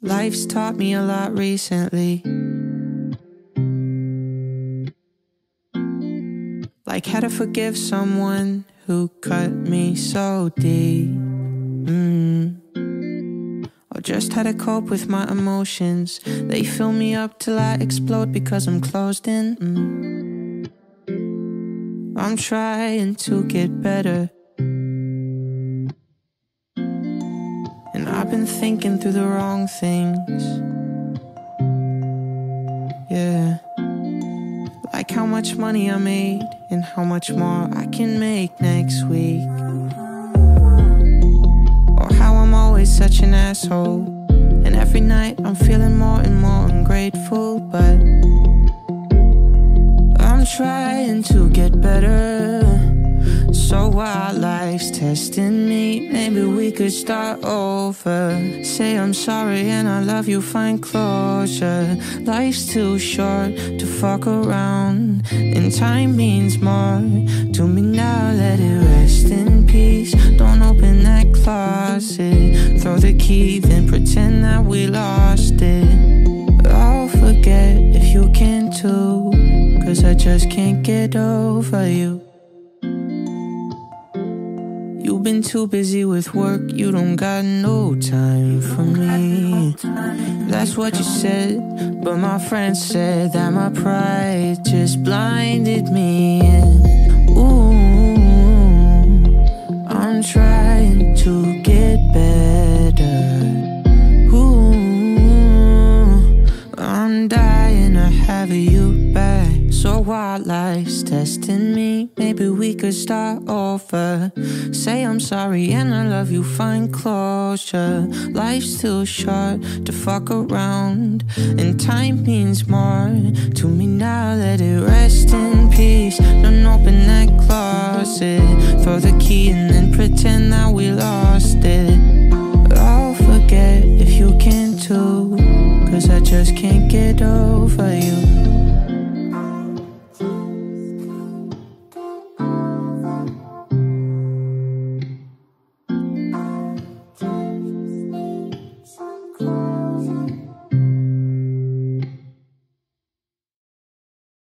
Life's taught me a lot recently, like how to forgive someone who cut me so deep, or just how to cope with my emotions. They fill me up till I explode because I'm closed in. I'm trying to get better, and I've been thinking through the wrong things. Yeah, like how much money I made and how much more I can make next week, or how I'm always such an asshole, and every night I'm feeling more and more ungrateful. But I'm trying to get better, so while life's testing me, maybe we could start over. Say I'm sorry and I love you, find closure. Life's too short to fuck around, and time means more to me now. Let it rest in peace, don't open that closet. Throw the key, then pretend that we lost it. I'll forget if you can too, 'cause I just can't get over you. You've been too busy with work, you don't got no time for me. That's what you said, but my friend said that my pride just blinded me. And ooh, I'm trying to get better. Ooh, I'm dying to have you back. So while life's testing me, maybe we could start over. Say I'm sorry and I love you, find closure. Life's too short to fuck around, and time means more to me now. Let it rest in peace, don't open that closet. Throw the key and then pretend that we lost it. I'll forget if you can too, 'cause I just can't get over you.